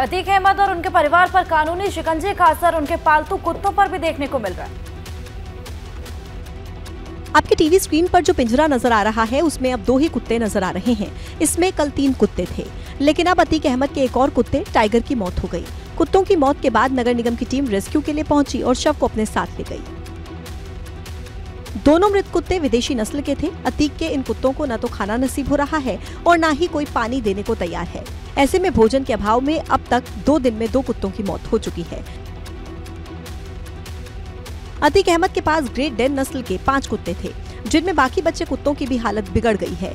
अतीक अहमद और उनके परिवार पर कानूनी शिकंजे का असर उनके पालतू कुत्तों पर भी देखने को मिल रहा है। आपकी टीवी स्क्रीन पर जो पिंजरा नजर आ रहा है उसमें अब 2 ही कुत्ते नजर आ रहे हैं। इसमें कल 3 कुत्ते थे, लेकिन अब अतीक अहमद के एक और कुत्ते टाइगर की मौत हो गई। कुत्तों की मौत के बाद नगर निगम की टीम रेस्क्यू के लिए पहुंची और शव को अपने साथ ले गई। दोनों मृत कुत्ते विदेशी नस्ल के थे। अतीक के इन कुत्तों को न तो खाना नसीब हो रहा है और न ही कोई पानी देने को तैयार है। ऐसे में भोजन के अभाव में अब तक 2 दिन में 2 कुत्तों की मौत हो चुकी है। अतीक अहमद के पास ग्रेट डेन नस्ल के 5 कुत्ते थे, जिनमें बाकी बच्चे कुत्तों की भी हालत बिगड़ गई है।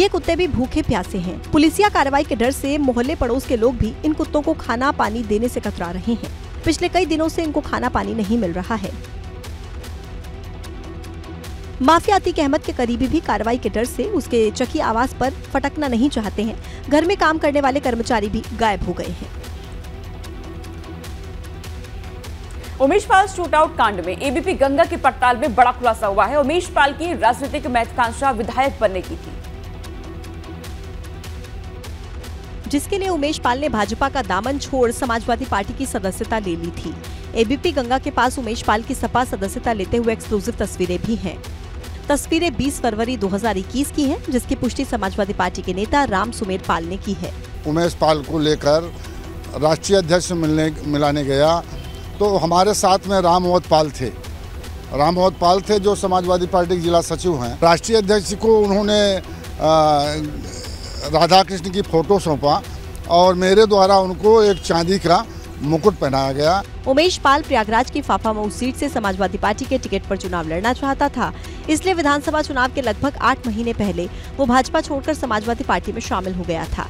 ये कुत्ते भी भूखे प्यासे हैं। पुलिसिया कार्रवाई के डर से मोहल्ले पड़ोस के लोग भी इन कुत्तों को खाना पानी देने से कतरा रहे हैं। पिछले कई दिनों से इनको खाना पानी नहीं मिल रहा है। माफिया अतीक अहमद के करीबी भी कार्रवाई के डर से उसके चकी आवास पर फटकना नहीं चाहते हैं। घर में काम करने वाले कर्मचारी भी गायब हो गए हैं। उमेश पाल शूटआउट कांड में एबीपी गंगा की पड़ताल में बड़ा खुलासा हुआ है। उमेश पाल की राजनीतिक महत्वाकांक्षा विधायक बनने की थी, जिसके लिए उमेश पाल ने भाजपा का दामन छोड़ समाजवादी पार्टी की सदस्यता ले ली थी। एबीपी गंगा के पास उमेश पाल की सपा सदस्यता लेते हुए एक्सक्लूसिव तस्वीरें भी हैं। तस्वीरें 20 फरवरी 2021 की है, जिसकी पुष्टि समाजवादी पार्टी के नेता राम सुमेध पाल ने की है। उमेश पाल को लेकर राष्ट्रीय अध्यक्ष मिलाने गया तो हमारे साथ में राम मोहन पाल थे जो समाजवादी पार्टी के जिला सचिव हैं। राष्ट्रीय अध्यक्ष को उन्होंने राधा कृष्ण की फोटो सौंपा और मेरे द्वारा उनको एक चांदी का मुकुट पहनाया गया। उमेश पाल प्रयागराज की फाफा मौसी सीट से समाजवादी पार्टी के टिकट पर चुनाव लड़ना चाहता था, इसलिए विधानसभा चुनाव के लगभग 8 महीने पहले वो भाजपा छोड़कर समाजवादी पार्टी में शामिल हो गया था।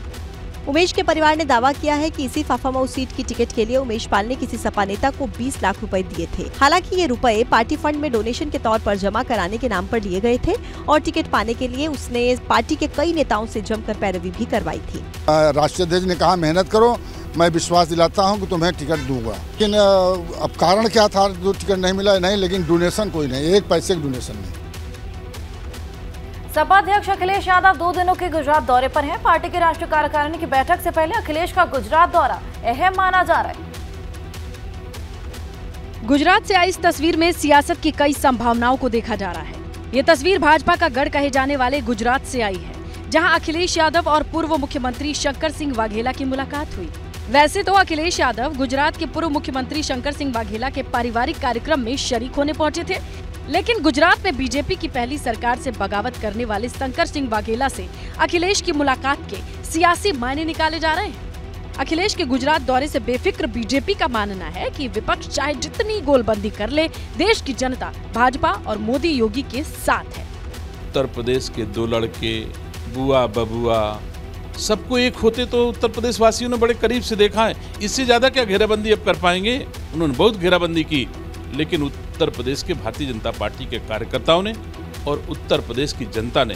उमेश के परिवार ने दावा किया है कि इसी फाफामऊ सीट की टिकट के लिए उमेश पाल ने किसी सपा नेता को 20 लाख रुपए दिए थे। हालांकि ये रुपए पार्टी फंड में डोनेशन के तौर पर जमा कराने के नाम पर लिए गए थे और टिकट पाने के लिए उसने पार्टी के कई नेताओं से जमकर पैरवी भी करवाई थी। राष्ट्रीय अध्यक्ष ने कहा मेहनत करो, मैं विश्वास दिलाता हूँ कि तुम्हें टिकट दूंगा, लेकिन अब कारण क्या था जो टिकट नहीं मिला नहीं, लेकिन डोनेशन कोई नहीं, एक पैसे की डोनेशन नहीं। सपा अध्यक्ष अखिलेश यादव 2 दिनों के गुजरात दौरे पर हैं। पार्टी के राष्ट्रीय कार्यकारिणी की बैठक से पहले अखिलेश का गुजरात दौरा अहम माना जा रहा है। गुजरात से आई इस तस्वीर में सियासत की कई संभावनाओं को देखा जा रहा है। ये तस्वीर भाजपा का गढ़ कहे जाने वाले गुजरात से आई है, जहां अखिलेश यादव और पूर्व मुख्यमंत्री शंकर सिंह वाघेला की मुलाकात हुई। वैसे तो अखिलेश यादव गुजरात के पूर्व मुख्यमंत्री शंकर सिंह वाघेला के पारिवारिक कार्यक्रम में शरीक होने पहुँचे थे, लेकिन गुजरात में बीजेपी की पहली सरकार से बगावत करने वाले शंकर सिंह वाघेला से अखिलेश की मुलाकात के सियासी मायने निकाले जा रहे हैं। अखिलेश के गुजरात दौरे से बेफिक्र बीजेपी का मानना है कि विपक्ष चाहे जितनी गोलबंदी कर ले, देश की जनता भाजपा और मोदी योगी के साथ है। उत्तर प्रदेश के 2 लड़के बुआ बबुआ सबको एक होते तो उत्तर प्रदेश वासियों ने बड़े करीब से देखा है। इससे ज्यादा क्या घेराबंदी अब कर पाएंगे? उन्होंने बहुत घेराबंदी की, लेकिन उत्तर प्रदेश के भारतीय जनता पार्टी के कार्यकर्ताओं ने और उत्तर प्रदेश की जनता ने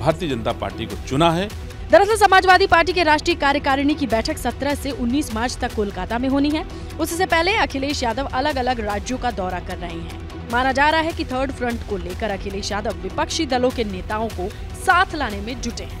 भारतीय जनता पार्टी को चुना है। दरअसल समाजवादी पार्टी के राष्ट्रीय कार्यकारिणी की बैठक 17 से 19 मार्च तक कोलकाता में होनी है। उससे पहले अखिलेश यादव अलग अलग राज्यों का दौरा कर रहे हैं। माना जा रहा है कि थर्ड फ्रंट को लेकर अखिलेश यादव विपक्षी दलों के नेताओं को साथ लाने में जुटे हैं।